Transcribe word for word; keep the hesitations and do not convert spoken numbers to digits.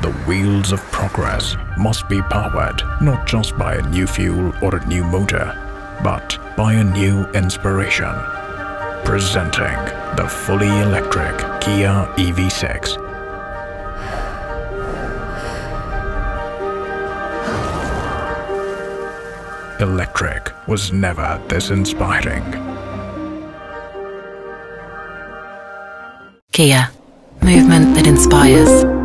The wheels of progress must be powered not just by a new fuel or a new motor, but by a new inspiration. Presenting the fully electric Kia E V six. Electric was never this inspiring. Kia. Movement that inspires.